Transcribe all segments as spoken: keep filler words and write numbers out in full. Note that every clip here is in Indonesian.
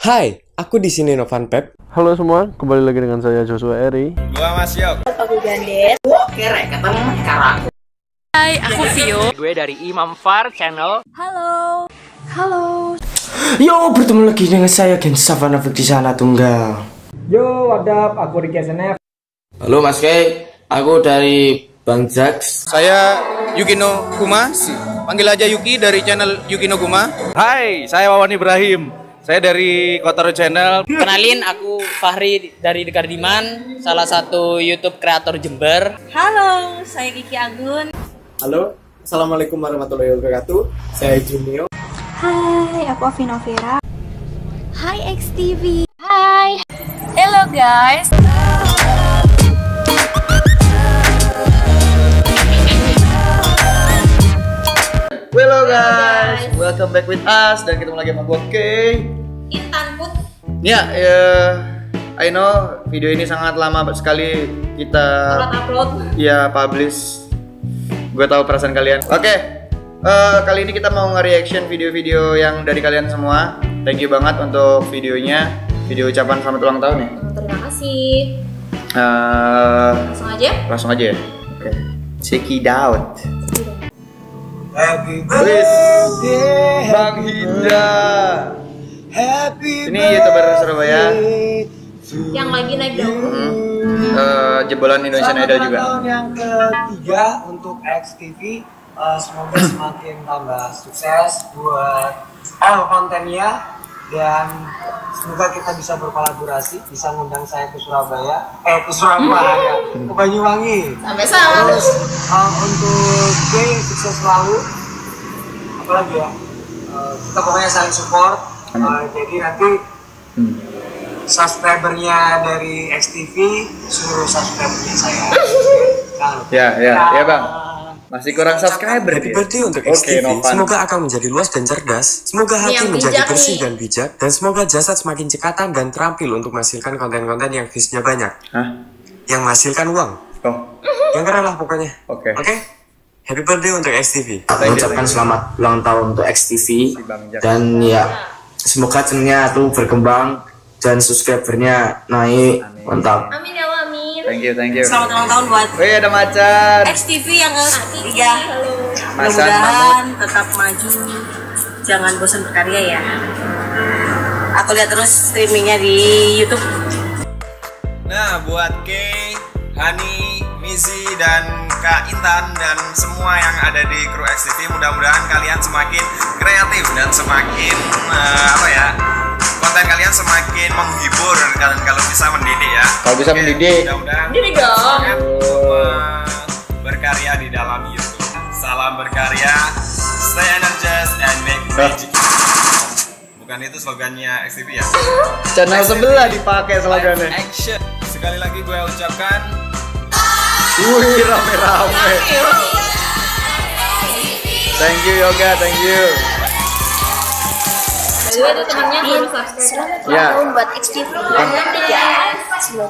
Hai, aku di sini Novan Pep. Halo semua, kembali lagi dengan saya Joshua Eri. Gua Mas Yok. Aku Gandes. Gua Kerek, ketemu sekarang. Hai, aku Vio. Gue dari Imam Far Channel. Halo. Halo. Yo, bertemu lagi dengan saya Gen Savanavik di sana tunggal. Yo, what up? Aku Ricky S N F. Halo Mas Kei, aku dari Bang Jax. Saya Yukino Kuma. Panggil aja Yuki dari channel Yukino Kuma. Hai, saya Wawan Ibrahim. Saya dari Kotaro Channel. Kenalin, aku Fahri dari The Kardiman, salah satu YouTube kreator Jember. Halo, saya Kiki Agun. Halo, assalamualaikum warahmatullahi wabarakatuh. Saya Junio. Hai, aku Avino Vera. Hai X T V. Hai. Hello guys. Hello guys. Hello guys, welcome back with us dan ketemu lagi sama gue Kay Intan Put. Ya, yeah, uh, I know video ini sangat lama sekali kita upload. Ya, publish. Gue tahu perasaan kalian. Oke, okay, uh, kali ini kita mau nge-reaction video-video yang dari kalian semua. Thank you banget untuk videonya, video ucapan selamat ulang tahun ya. Terima kasih. Uh, langsung aja? Langsung aja ya. Oke, okay. Check it out. Happy birthday, Bang Hidra. Happy birthday. Ini YouTuber Surabaya yang lagi naik daun. Hmm. Uh, jebolan Indonesian Idol juga. Tahun yang ketiga untuk X T V. Uh, semoga semakin tambah sukses buat all kontennya dan semoga kita bisa berkolaborasi, bisa ngundang saya ke Surabaya, eh ke Surabaya, hmm. ke Banyuwangi. Sampai sana. Terus uh, untuk Kay sukses selalu. Apalagi ya, uh, kita pokoknya saling support. Uh, jadi nanti hmm. subscribernya dari X T V seluruh subscribernya saya. Nah, ya ya nah, ya bang. Masih kurang subscriber ya? Berarti untuk X T V, okay, no semoga akal menjadi luas dan cerdas, semoga hati yang menjadi bersih nih dan bijak, dan semoga jasad semakin cekatan dan terampil untuk menghasilkan konten-konten yang visinya banyak. Hah? Yang menghasilkan uang. Oh. Yang keren lah pokoknya. Oke. Okay. Oke? Okay? Happy birthday untuk X T V. Mengucapkan selamat ulang tahun untuk X T V. Dan ya, semoga channelnya tuh berkembang dan subscribernya naik. Amin. Mantap. Amin ya Allah. Thank you, thank you. Selamat ulang tahun buat. Wih, ada Macan. X T V yang ketiga. Ya. Mudah-mudahan tetap maju, jangan bosan berkarya ya. Aku lihat terus streamingnya di YouTube. Nah, buat Kay, Hani, Mizi, dan Kak Intan dan semua yang ada di kru X T V, mudah-mudahan kalian semakin kreatif dan semakin uh, apa ya? Konten kalian semakin menghibur, kalian kalau bisa mendidik ya. Kalau bisa mendidik, mudah-mudahan mendidik dong. Berkarya di dalam YouTube. Salam berkarya, stay energized and make magic. Bukan itu slogannya X T V ya? Channel sebelah dipakai slogannya. Action. Sekali lagi gue ucapkan. Wih, rame-rame. Thank you Yoga, thank you. Ada temannya belum subscribe. Ya. Buat X T V.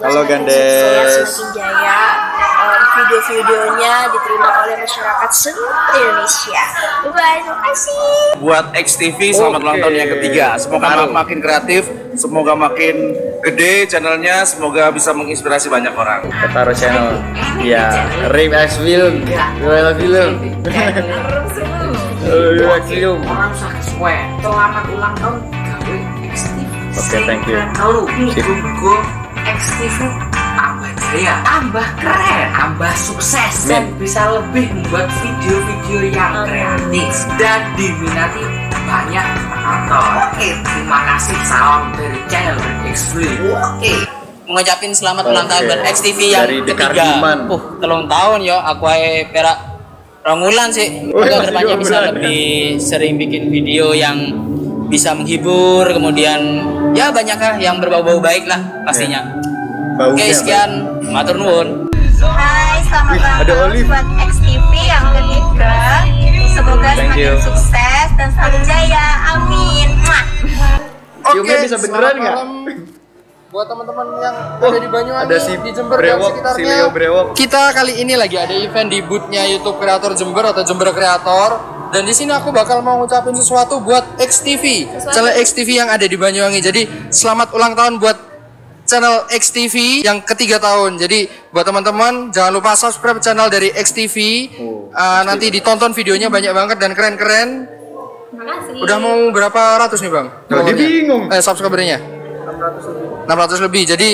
Halo Gandes. Video-videonya diterima oleh masyarakat seluruh Indonesia. Bye, terima kasih. Buat X T V selamat ulang tahun yang ketiga. Semoga makin kreatif, semoga makin gede channelnya, semoga bisa menginspirasi banyak orang. Kotaro Channel. Ya, Rip X Film. Gimana film? Orang square. Selamat ulang tahun gawe X T V. Oke, thank you. Kalau go X T V tambah jaya, tambah keren, tambah sukses dan bisa lebih membuat video-video yang kreatif dan diminati banyak penonton. Oke, terima kasih. Salam dari channel X T V. Oke, mengucapin selamat ulang tahun buat X T V yang ketiga. Uh, telung tahun yo, aku ae perak. Rongulan sih, agar depannya bisa lebih sering bikin video yang bisa menghibur, kemudian ya banyaklah yang berbau-bau baik lah pastinya. Oke, okay, sekian, matur nuwun. Hai, selamat ulang tahun buat X T V yang ketiga. Semoga semakin sukses dan selalu jaya, amin. Oke, okay, bisa beneran nggak? Buat teman-teman yang oh, ada di Banyuwangi, ada si di Jember Brewok, dan sekitarnya, si Leo Brewok. Kita kali ini lagi ada event di booth-nya YouTube Kreator Jember atau Jember Kreator. Dan di sini aku bakal mau ngucapin sesuatu buat X T V, channel X T V yang ada di Banyuwangi. Jadi selamat ulang tahun buat channel X T V yang ketiga tahun. Jadi buat teman-teman jangan lupa subscribe channel dari X T V. Oh, uh, nanti ditonton videonya banyak banget dan keren-keren. Makasih. Udah mau berapa ratus nih bang? Oh, dia bingung. Eh, subscribernya? enam ratus lebih. enam ratus lebih. Jadi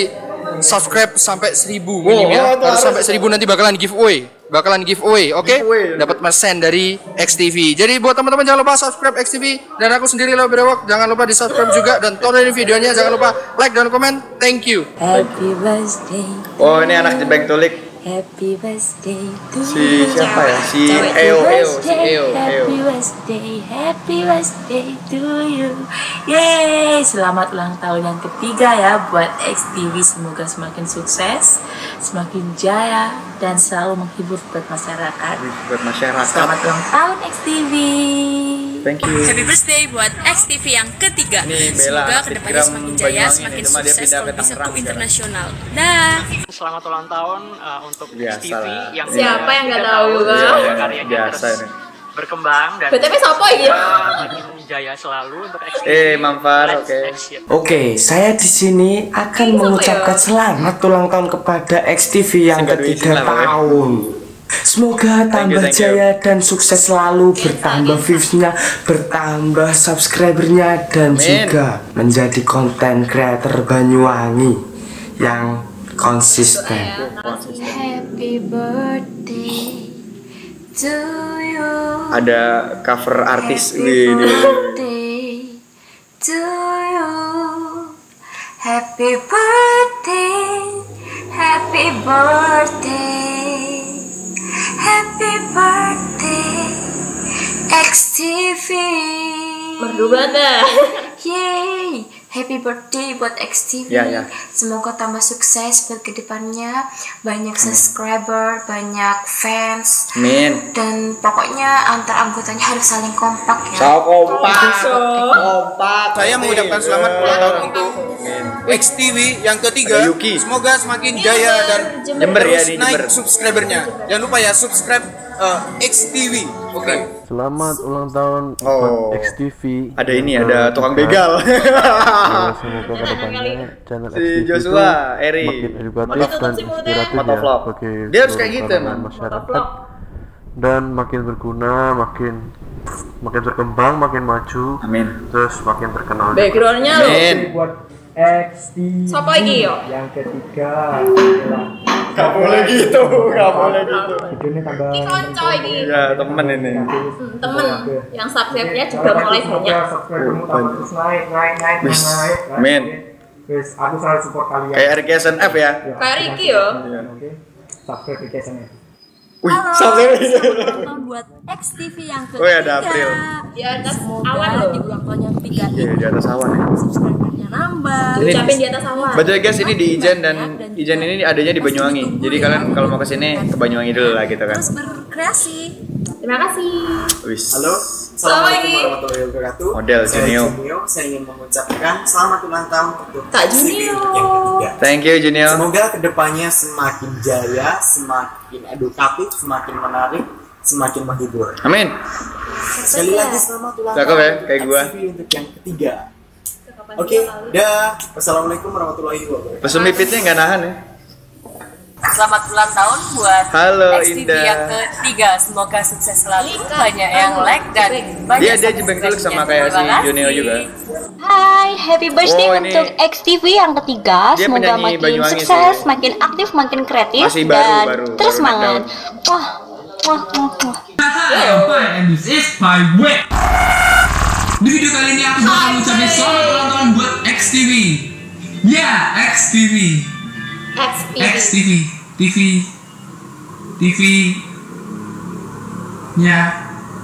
subscribe sampai seribu minim ya. Harus sampai seribu, nanti bakalan giveaway. Bakalan giveaway, oke? Okay? Dapat merchandise dari X T V. Jadi buat teman-teman jangan lupa subscribe X T V, dan aku sendiri Leo Berewok, jangan lupa di-subscribe juga dan tonton videonya, jangan lupa like dan komen. Thank you. Happy birthday. Oh, ini anak jebeng tulik. Happy birthday. Si siapa ya? Si Eo, Eo, si Eo, Eo. Happy birthday, happy birthday to you. Yeay, selamat ulang tahun yang ketiga ya buat X T V. Semoga semakin sukses, semakin jaya, dan selalu menghibur buat masyarakat. Buat masyarakat. Selamat ulang tahun X T V. Thank you. Happy birthday buat X T V yang ketiga. Semoga kedepannya semakin jaya, semakin sukses, kompetitif internasional. Dah. Selamat ulang tahun uh, untuk X T V yang siapa yang nggak tahu juga karyanya terus berkembang dan B T P siapa ya? Jaya selalu untuk X T V. Eh, Manfar, oke. Oke, saya di sini akan mengucapkan selamat ulang tahun kepada X T V yang ketiga tahun. Semoga tambah thank you, thank you. jaya dan sukses selalu, bertambah viewsnya, bertambah subscribernya, dan Amin. juga menjadi konten kreator Banyuwangi yang konsisten. Happy birthday to you. Ada cover artis ini. Happy birthday, happy birthday, happy birthday X T V. Merdu banget. Yeay, happy birthday buat X T V. Ya, ya. Semoga tambah sukses buat kedepannya, banyak subscriber, Amin. banyak fans. Amin. Dan pokoknya antar anggotanya harus saling kompak ya. So, kompak. So, kompak. Saya mengucapkan selamat ulang tahun untuk X T V yang ketiga. Semoga semakin jaya dan Jember, ya, di naik subscribernya. Jangan lupa ya subscribe uh, X T V. Oke. Okay. Selamat ulang tahun oh. X T V. Ada ini, ada tukang begal. Semoga kedepannya channel si X T V Joshua, Eri, makin edukatif dan inspiratif ya, bagi dia harus kayak gitu, masyarakat, dan makin berguna, makin makin berkembang, makin maju. Amin. Terus makin terkenal. Backgroundnya loh. X T V yang ketiga. Gak boleh gitu, gak boleh gitu. Ini konco ini. Iya, temen ini. Temen yang subscribe-nya juga mulai banyak. Wis, men. Wis, aku selalu support kalian. Kayak R K S N F ya. Kayak Riki yo. Oke. Subscribe R K S N F. Wih, subscribe buat X T V yang ketiga. Oh, ada April. Di atas awan loh, di bulan tahun yang ketiga. Iya, di atas awan ya. Nambah, ucapin di atas awan. Betul guys, ini di Ijen, dan Ijen ini adanya di Banyuwangi. Jadi kalian kalau mau kesini ke Banyuwangi dulu lah gitu kan. Terus berkreasi. Terima kasih. Wis. Halo. Assalamualaikum warahmatullahi wabarakatuh. Model Junio. Saya ingin mengucapkan selamat ulang tahun untuk Kak Junio. Thank you Junio. Semoga kedepannya semakin jaya, semakin edukatif, semakin menarik, semakin menghibur. Amin. Sekali lagi selamat ulang tahun. Cakep ya, kayak gua. Untuk yang ketiga. Oke, okay, dah. Assalamualaikum warahmatullahi wabarakatuh. Pesum pipitnya nggak nahan ya. Selamat ulang tahun buat Halo, X T V Indah. yang ketiga. Semoga sukses selalu, banyak yang like dan banyak. Dia ada jebeng tulik sama kayak si Junio juga. Hai, happy birthday oh, untuk X T V yang ketiga. Dia semoga makin Banyuwangi sukses, sih. makin aktif, makin kreatif, baru, dan baru, terus semangat. Wah, wah, wah. And this is my way. Di video kali ini aku bakal ngucapin selamat ulang tahun buat X T V. Ya, yeah, X T V. X T V. X T V. T V. Nya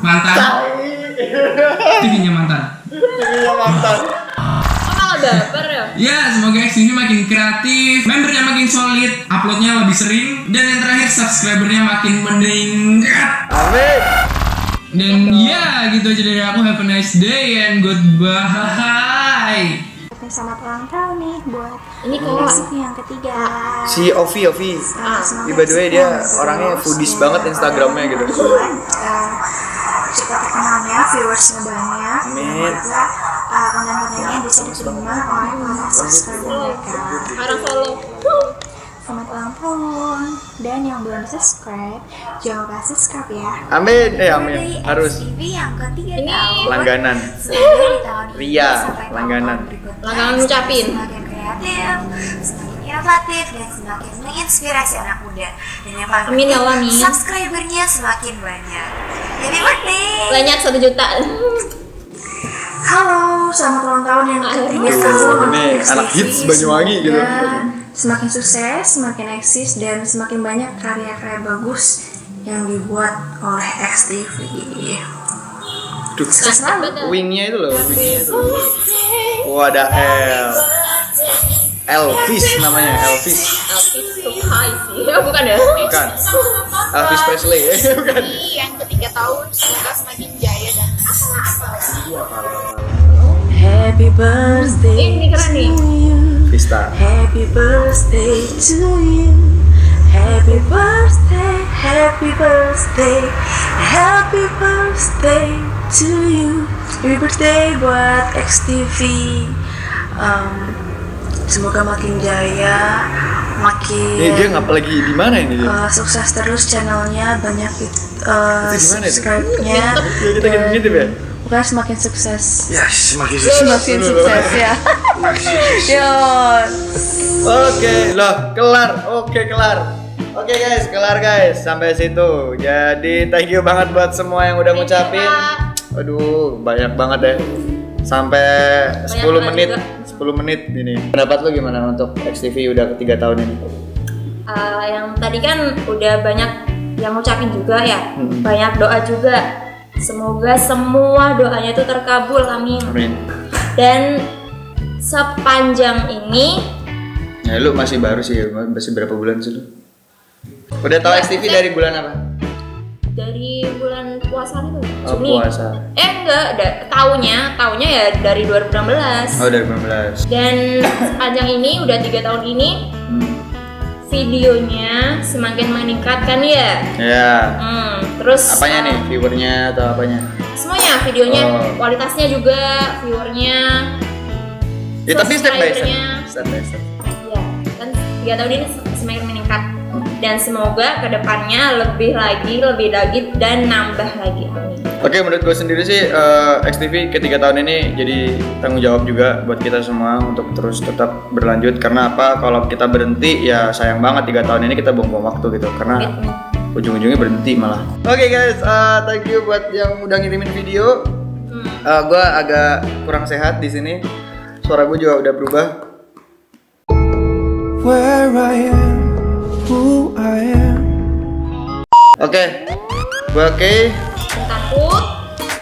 mantan. T V-nya mantan. T V-nya mantan. Ya, semoga X T V makin kreatif, membernya makin solid, uploadnya lebih sering, dan yang terakhir subscribernya makin meningkat. Amin. Dan ya, gitu aja dari aku. Have a nice day and goodbye. Selamat ulang tahun nih buat ini X T V yang ketiga. Si Ovi, Ovi. By the way dia orangnya foodies banget Instagramnya gitu. Kita terkenal teman-temannya, viewersnya banyak. Amin. Semoga uh, konten-kontennya bisa diterima oleh para subscriber mereka. Harus follow. Selamat ulang tahun. Dan yang belum subscribe, jangan lupa subscribe ya. Amin. Eh amin. Harus. Ini yang ketiga tahun. Langganan. Ria. Langganan. Langganan ngucapin. Kreatif, semakin inovatif, dan semakin menginspirasi anak muda. Dan yang paling penting, subscribernya semakin banyak. Jadi penting. Banyak satu juta. Halo, selamat ulang tahun yang ketiga tahun. Anak hits Banyuwangi gitu. Semakin sukses, semakin eksis, dan semakin banyak karya-karya bagus yang dibuat oleh X T V. Duh, wingnya itu loh. Oh, ada L. Elvis namanya, Elvis. Elvis tuh high sih, ya bukan ya? Bukan. Elvis Presley, ya bukan. Yang ketiga tahun semoga semakin jaya dan apa-apa. Happy birthday to you. Vista. Happy birthday to you. Happy birthday, happy birthday, happy birthday to you. Happy birthday buat X T V. Um, Semoga makin jaya, makin. Ya, dia ngapa lagi di mana ini? Uh, sukses terus channelnya, banyak uh, subscribe-nya. Kita gitu gitu ya. Bukan semakin sukses. Ya, semakin sukses. Semakin sukses ya. Yon. Oke, loh, kelar. Oke, kelar. Oke guys, kelar guys. Sampai situ. Jadi thank you banget buat semua yang udah ngucapin. Aduh, banyak banget deh. Sampai sepuluh menit. sepuluh menit ini. Pendapat lu gimana untuk X T V udah ketiga tahun ini? Uh, yang tadi kan udah banyak yang ngucapin juga ya, hmm. banyak doa juga. Semoga semua doanya itu terkabul, amin. Amin. Dan sepanjang ini. Ya lu masih baru sih, masih berapa bulan sih lu? Udah tahu ya, X T V dari bulan apa? Dari bulan puasa itu, oh, Juni. Puasa. Eh enggak, taunya, taunya ya dari dua ribu enam belas. Oh, dari dua ribu enam belas. Dan sepanjang ini udah tiga tahun ini, hmm. videonya semakin meningkat kan ya. Iya. Hmm, terus. Apanya um, nih, viewernya atau apanya? Semuanya, videonya, oh. kualitasnya juga, viewernya. Ya tapi step by step. Step by step. Iya, kan tiga tahun ini semakin meningkat. Dan semoga kedepannya lebih lagi, lebih lagi, dan nambah lagi. Amin. Oke, menurut gue sendiri sih uh, X T V ketiga tahun ini jadi tanggung jawab juga buat kita semua untuk terus tetap berlanjut. Karena apa? Kalau kita berhenti ya sayang banget, tiga tahun ini kita buang-buang waktu gitu. Karena ujung-ujungnya berhenti malah. Oke okay guys, uh, thank you buat yang udah ngirimin video. Uh, gue agak kurang sehat di sini. Suara gue juga udah berubah. Where I am. Oke, gue oke. Takut.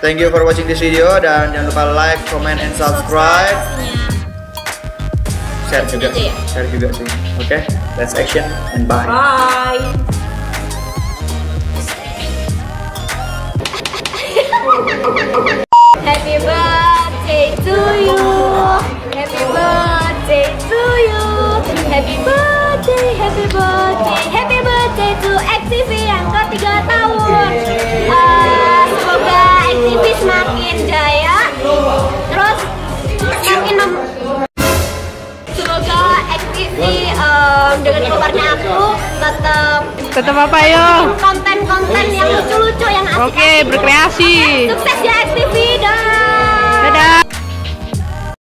Thank you for watching this video dan jangan lupa like, comment, and subscribe. Share juga, share juga sih. Oke, let's action and bye. Bye. Happy birthday to you. Happy birthday to you. Happy birthday. Happy birthday, happy birthday to X T V yang ketiga tahun. Uh, semoga X T V semakin jaya, terus semakin mem semoga X T V um, dengan keluarnya aku tetap tetap apa yo? Konten-konten yang lucu-lucu yang asik. Oke, berkreasi. Sukses ya X T V, dah. Dadah.